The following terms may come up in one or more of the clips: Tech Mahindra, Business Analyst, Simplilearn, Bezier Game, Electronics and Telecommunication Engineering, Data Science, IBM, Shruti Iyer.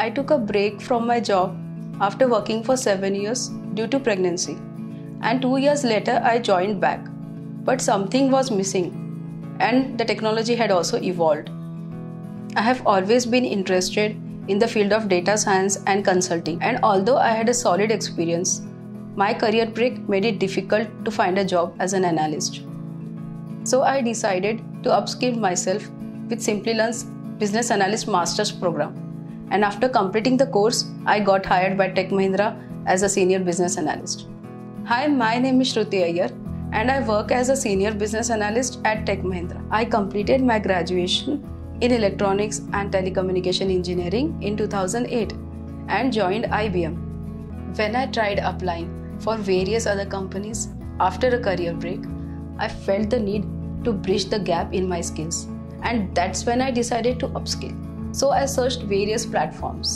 I took a break from my job after working for 7 years due to pregnancy, and 2 years later I joined back. But something was missing, and the technology had also evolved. I have always been interested in the field of data science and consulting, and although I had a solid experience, my career break made it difficult to find a job as an analyst. So I decided to upskill myself with Simplilearn's Business Analyst Master's program, and after completing the course, I got hired by Tech Mahindra as a Senior Business Analyst. Hi, my name is Shruti Iyer, and I work as a Senior Business Analyst at Tech Mahindra. I completed my graduation in Electronics and Telecommunication Engineering in 2008 and joined IBM. When I tried applying for various other companies after a career break, I felt the need to bridge the gap in my skills, and that's when I decided to upskill. So I searched various platforms.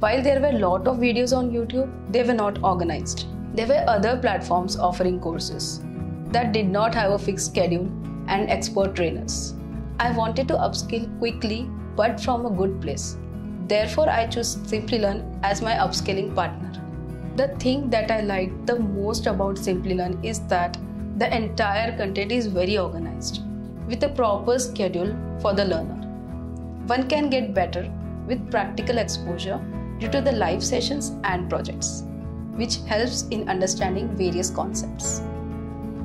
While there were a lot of videos on YouTube, they were not organized. There were other platforms offering courses that did not have a fixed schedule and expert trainers. I wanted to upskill quickly but from a good place. Therefore, I chose Simplilearn as my upskilling partner. The thing that I liked the most about Simplilearn is that the entire content is very organized with a proper schedule for the learner. One can get better with practical exposure due to the live sessions and projects, which helps in understanding various concepts.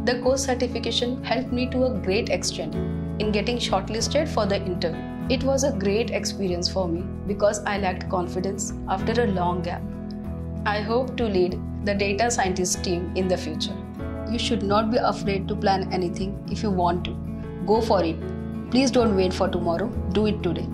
The course certification helped me to a great extent in getting shortlisted for the interview. It was a great experience for me because I lacked confidence after a long gap. I hope to lead the data scientist team in the future. You should not be afraid to plan anything if you want to. Go for it. Please don't wait for tomorrow. Do it today.